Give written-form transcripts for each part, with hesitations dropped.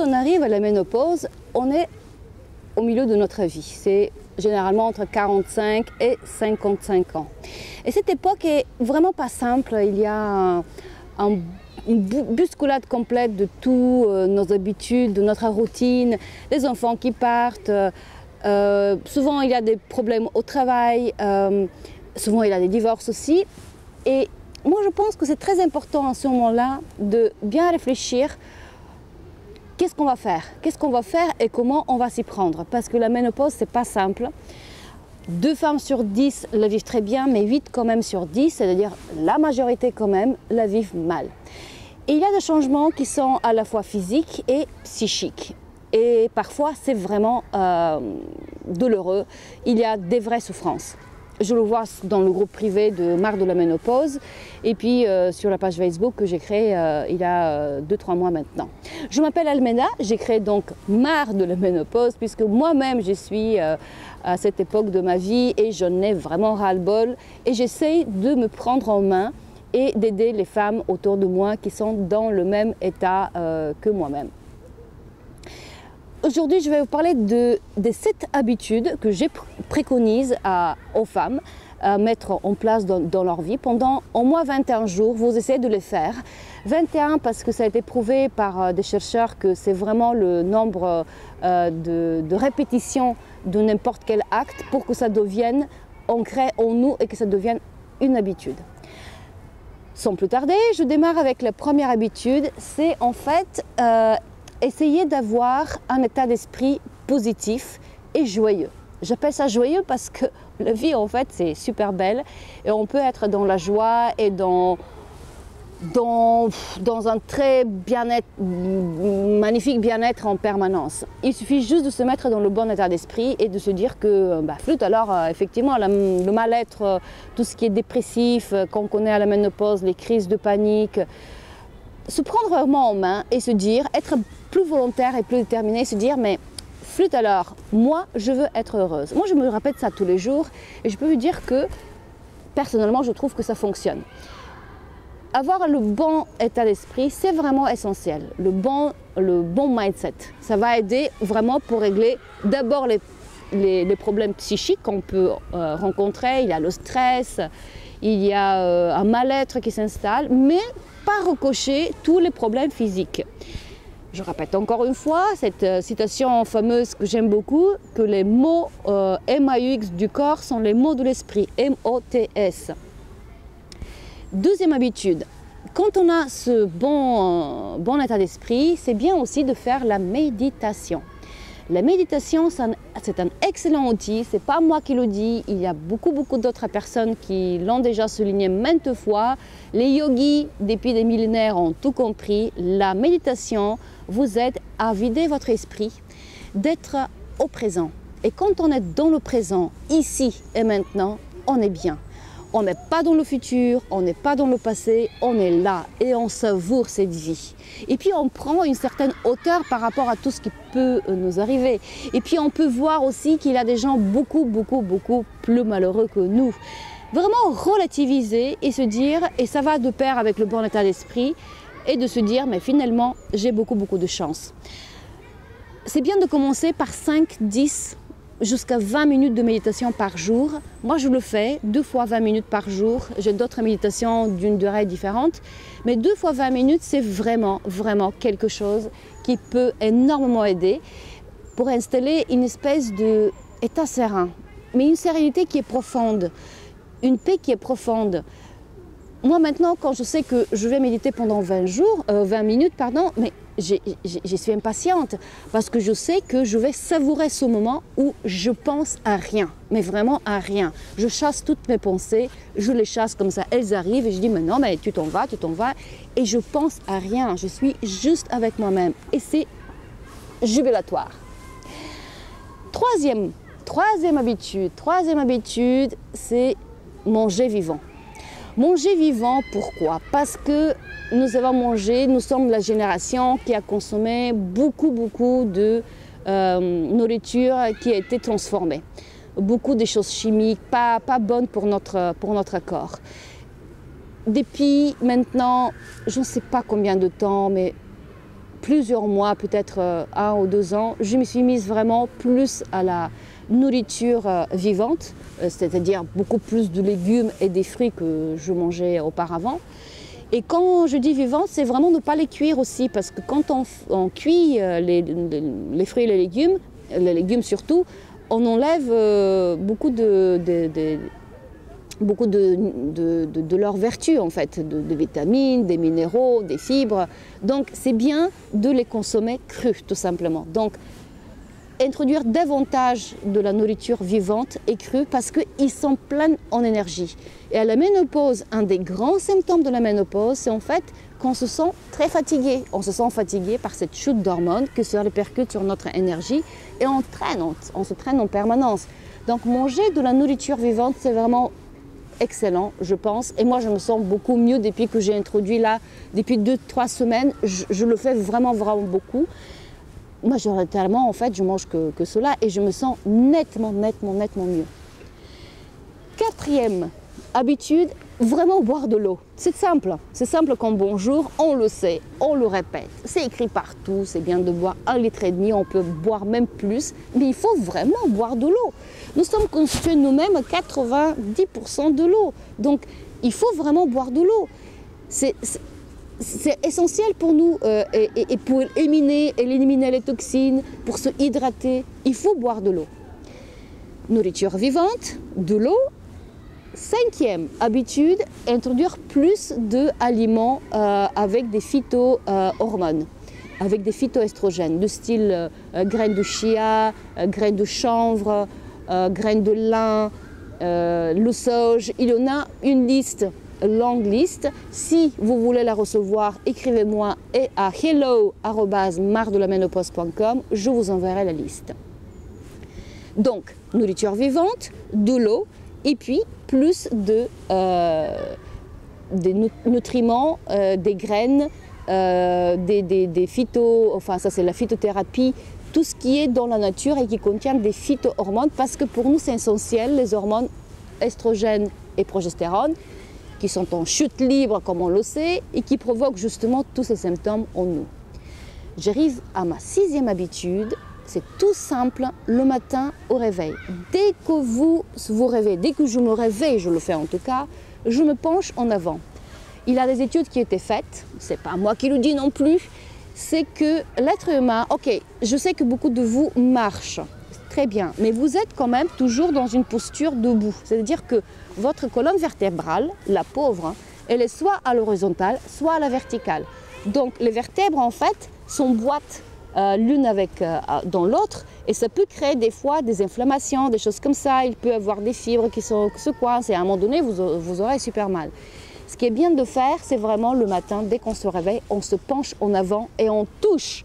quand on arrive à la ménopause, on est au milieu de notre vie. C'est généralement entre 45 et 55 ans. Et cette époque est vraiment pas simple. Il y a une bousculade complète de tout, nos habitudes, de notre routine, les enfants qui partent. Souvent, il y a des problèmes au travail. Souvent, il y a des divorces aussi. Et moi, je pense que c'est très important à ce moment-là de bien réfléchir. Qu'est-ce qu'on va faire? Qu'est-ce qu'on va faire et comment on va s'y prendre? Parce que la ménopause, c'est pas simple. 2 femmes sur 10 la vivent très bien, mais 8 quand même sur 10, c'est-à-dire la majorité quand même, la vivent mal. Et il y a des changements qui sont à la fois physiques et psychiques. Et parfois, c'est vraiment douloureux. Il y a des vraies souffrances. Je le vois dans le groupe privé de Marre de la Ménopause et puis sur la page Facebook que j'ai créée il y a 2-3 mois maintenant. Je m'appelle Albena, j'ai créé donc Marre de la Ménopause puisque moi-même je suis à cette époque de ma vie et je n'ai vraiment ras-le-bol et j'essaie de me prendre en main et d'aider les femmes autour de moi qui sont dans le même état que moi-même. Aujourd'hui, je vais vous parler de 7 habitudes que je préconise aux femmes à mettre en place dans leur vie. Pendant au moins 21 jours, vous essayez de les faire. 21 parce que ça a été prouvé par des chercheurs que c'est vraiment le nombre de répétitions de n'importe quel acte pour que ça devienne ancré en nous et que ça devienne une habitude. Sans plus tarder, je démarre avec la première habitude. C'est en fait... essayez d'avoir un état d'esprit positif et joyeux. J'appelle ça joyeux parce que la vie, en fait, c'est super belle et on peut être dans la joie et dans un très bien-être, magnifique bien-être en permanence. Il suffit juste de se mettre dans le bon état d'esprit et de se dire que, bah, flûte, alors effectivement, le mal-être, tout ce qui est dépressif, qu'on connaît à la ménopause, les crises de panique, se prendre vraiment en main et se dire, être plus volontaire et plus déterminé, se dire mais flûte alors, moi je veux être heureuse. Moi je me répète ça tous les jours et je peux vous dire que personnellement je trouve que ça fonctionne. Avoir le bon état d'esprit, c'est vraiment essentiel, le bon mindset. Ça va aider vraiment pour régler d'abord les problèmes psychiques qu'on peut rencontrer. Il y a le stress, il y a un mal-être qui s'installe, mais pas recocher tous les problèmes physiques. Je répète encore une fois cette citation fameuse que j'aime beaucoup, que les mots MAUX du corps sont les mots de l'esprit, MOTS. Deuxième habitude, quand on a ce bon état d'esprit, c'est bien aussi de faire la méditation. La méditation, c'est un excellent outil, c'est pas moi qui le dis, il y a beaucoup d'autres personnes qui l'ont déjà souligné maintes fois. Les yogis, depuis des millénaires, ont tout compris. La méditation vous aide à vider votre esprit, d'être au présent. Et quand on est dans le présent, ici et maintenant, on est bien. On n'est pas dans le futur, on n'est pas dans le passé, on est là et on savoure cette vie. Et puis on prend une certaine hauteur par rapport à tout ce qui peut nous arriver. Et puis on peut voir aussi qu'il y a des gens beaucoup plus malheureux que nous. Vraiment relativiser et se dire, et ça va de pair avec le bon état d'esprit, et de se dire mais finalement j'ai beaucoup de chance. C'est bien de commencer par 5, 10 jusqu'à 20 minutes de méditation par jour. Moi, je le fais 2 fois 20 minutes par jour. J'ai d'autres méditations d'une durée différente. Mais 2 fois 20 minutes, c'est vraiment quelque chose qui peut énormément aider pour installer une espèce d'état serein. Mais une sérénité qui est profonde, une paix qui est profonde. Moi, maintenant, quand je sais que je vais méditer pendant 20 minutes, pardon, mais je suis impatiente parce que je sais que je vais savourer ce moment où je pense à rien, mais vraiment à rien. Je chasse toutes mes pensées, je les chasse comme ça, elles arrivent et je dis mais non, mais tu t'en vas et je pense à rien, je suis juste avec moi-même et c'est jubilatoire. Troisième habitude, c'est manger vivant. Manger vivant, pourquoi? Parce que nous avons mangé, nous sommes la génération qui a consommé beaucoup de nourriture qui a été transformée. Beaucoup de choses chimiques, pas bonnes pour notre corps. Depuis maintenant, je ne sais pas combien de temps, mais plusieurs mois, peut-être 1 ou 2 ans, je me suis mise vraiment plus à la nourriture vivante, c'est-à-dire beaucoup plus de légumes et des fruits que je mangeais auparavant. Et quand je dis vivante, c'est vraiment ne pas les cuire aussi, parce que quand on cuit les fruits et les légumes surtout, on enlève beaucoup de leur vertu en fait, de vitamines, des minéraux, des fibres. Donc c'est bien de les consommer crus tout simplement. Donc introduire davantage de la nourriture vivante et crue parce qu'ils sont pleins en énergie. Et à la ménopause, un des grands symptômes de la ménopause, c'est en fait qu'on se sent très fatigué. On se sent fatigué par cette chute d'hormones qui se répercute sur notre énergie et on se traîne en permanence. Donc manger de la nourriture vivante, c'est vraiment excellent, je pense. Et moi, je me sens beaucoup mieux depuis que j'ai introduit là, depuis 2 à 3 semaines. Je le fais vraiment, vraiment beaucoup. Majoritairement, en fait, je mange que cela et je me sens nettement, nettement, nettement mieux. 4e habitude, vraiment boire de l'eau. C'est simple. C'est simple comme bonjour, on le sait, on le répète. C'est écrit partout, c'est bien de boire 1,5 litre, on peut boire même plus, mais il faut vraiment boire de l'eau. Nous sommes constitués nous-mêmes à 90% de l'eau. Donc, il faut vraiment boire de l'eau. C'est essentiel pour nous et pour éliminer les toxines, pour se hydrater, il faut boire de l'eau. Nourriture vivante, de l'eau. 5e habitude, introduire plus d'aliments avec des phytohormones, avec des phytoestrogènes, de style graines de chia, graines de chanvre, graines de lin, le sauge. Il y en a une liste. Longue liste. Si vous voulez la recevoir, écrivez-moi à hello@marredelaménopause.com, je vous enverrai la liste. Donc, nourriture vivante, de l'eau et puis plus des nutriments, des graines, des phyto, enfin ça c'est la phytothérapie, tout ce qui est dans la nature et qui contient des phytohormones parce que pour nous c'est essentiel, les hormones estrogènes et progestérone, qui sont en chute libre, comme on le sait, et qui provoquent justement tous ces symptômes en nous. J'arrive à ma 6e habitude, c'est tout simple, le matin au réveil. Dès que vous vous réveillez, dès que je me réveille, je le fais en tout cas, je me penche en avant. Il y a des études qui étaient faites, c'est pas moi qui le dis non plus, c'est que l'être humain, ok, je sais que beaucoup de vous marchent, très bien, mais vous êtes quand même toujours dans une posture debout. C'est-à-dire que votre colonne vertébrale, la pauvre, elle est soit à l'horizontale, soit à la verticale. Donc les vertèbres, en fait, s'emboîtent l'une dans l'autre et ça peut créer des fois des inflammations, des choses comme ça. Il peut y avoir des fibres qui se coincent et à un moment donné, vous aurez super mal. Ce qui est bien de faire, c'est vraiment le matin, dès qu'on se réveille, on se penche en avant et on touche.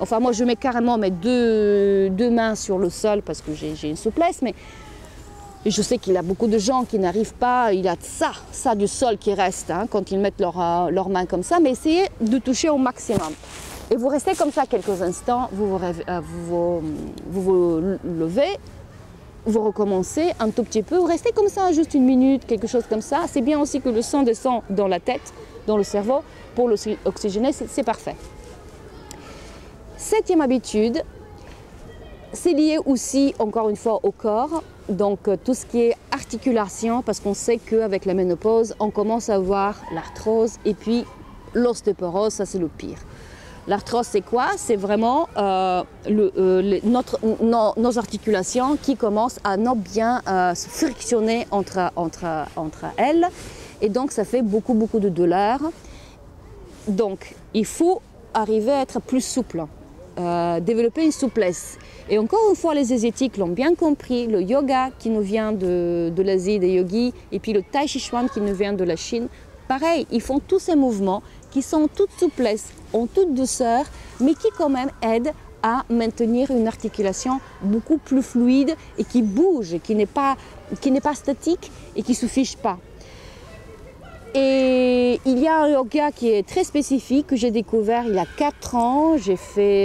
Enfin, moi, je mets carrément mes deux mains sur le sol parce que j'ai une souplesse, mais je sais qu'il y a beaucoup de gens qui n'arrivent pas, il y a ça du sol qui reste hein, quand ils mettent leurs mains comme ça, mais essayez de toucher au maximum. Et vous restez comme ça quelques instants, vous levez, vous recommencez un tout petit peu, vous restez comme ça juste 1 minute, quelque chose comme ça. C'est bien aussi que le sang descende dans la tête, dans le cerveau, pour l'oxygéner, c'est parfait. 7e habitude, c'est lié aussi encore une fois au corps, donc tout ce qui est articulation, parce qu'on sait qu'avec la ménopause, on commence à avoir l'arthrose et puis l'ostéoporose, ça c'est le pire. L'arthrose c'est quoi? C'est vraiment nos articulations qui commencent à non bien se frictionner entre elles et donc ça fait beaucoup beaucoup de douleur. Donc il faut arriver à être plus souple. Développer une souplesse. Et encore une fois, les asiatiques l'ont bien compris, le yoga qui nous vient de l'Asie, des yogis, et puis le Tai Chi Chuan qui nous vient de la Chine, pareil, ils font tous ces mouvements qui sont en toute souplesse, en toute douceur, mais qui quand même aident à maintenir une articulation beaucoup plus fluide et qui bouge, qui n'est pas statique et qui ne se fiche pas. Et il y a un yoga qui est très spécifique que j'ai découvert il y a 4 ans. J'ai fait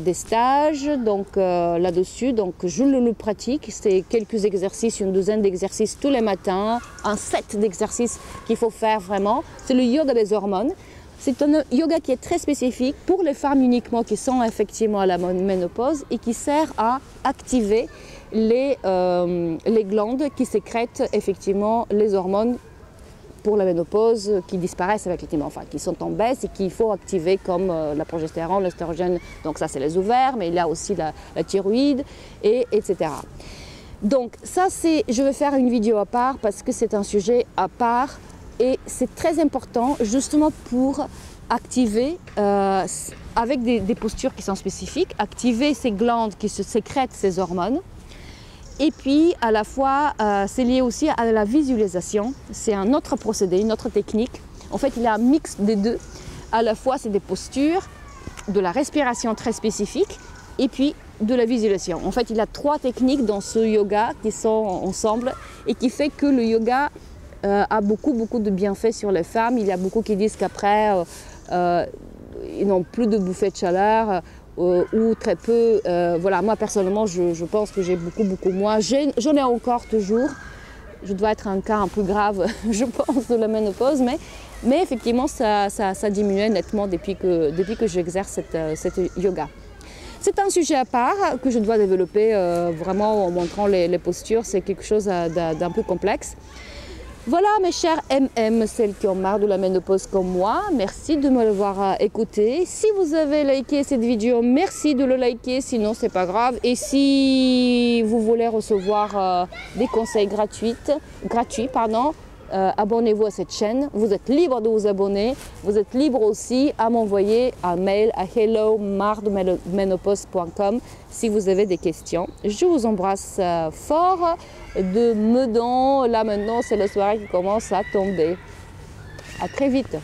des stages donc là-dessus, donc je le pratique. C'est quelques exercices, une douzaine d'exercices tous les matins, un set d'exercices qu'il faut faire vraiment. C'est le yoga des hormones. C'est un yoga qui est très spécifique pour les femmes uniquement qui sont effectivement à la ménopause et qui sert à activer les glandes qui sécrètent effectivement les hormones pour la ménopause qui disparaissent effectivement, enfin qui sont en baisse et qu'il faut activer comme la progestérone, l'estrogène, donc ça c'est les ovaires, mais il y a aussi la thyroïde, etc. Donc ça c'est, je vais faire une vidéo à part parce que c'est un sujet à part et c'est très important justement pour activer, avec des postures qui sont spécifiques, activer ces glandes qui se sécrètent ces hormones. Et puis à la fois, c'est lié aussi à la visualisation, c'est un autre procédé, une autre technique. En fait, il y a un mix des deux. À la fois, c'est des postures, de la respiration très spécifique et puis de la visualisation. En fait, il y a trois techniques dans ce yoga qui sont ensemble et qui fait que le yoga a beaucoup de bienfaits sur les femmes. Il y a beaucoup qui disent qu'après, ils n'ont plus de bouffées de chaleur. Ou très peu, voilà, moi personnellement je pense que j'ai beaucoup moins, j'en ai encore toujours, je dois être un cas un peu grave je pense de la ménopause, mais effectivement ça diminuait nettement depuis que j'exerce cette yoga. C'est un sujet à part que je dois développer vraiment en montrant les postures, c'est quelque chose d'un peu complexe. Voilà mes chers MM, celles qui ont marre de la ménopause comme moi, merci de me l'avoir écouté. Si vous avez liké cette vidéo, merci de le liker, sinon c'est pas grave. Et si vous voulez recevoir des conseils gratuits, abonnez-vous à cette chaîne. Vous êtes libre de vous abonner, vous êtes libre aussi à m'envoyer un mail à hello@marredeménopause.com si vous avez des questions. Je vous embrasse fort. De Meudon, là maintenant c'est la soirée qui commence à tomber. À très vite.